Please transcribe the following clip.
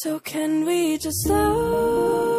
So can we just slow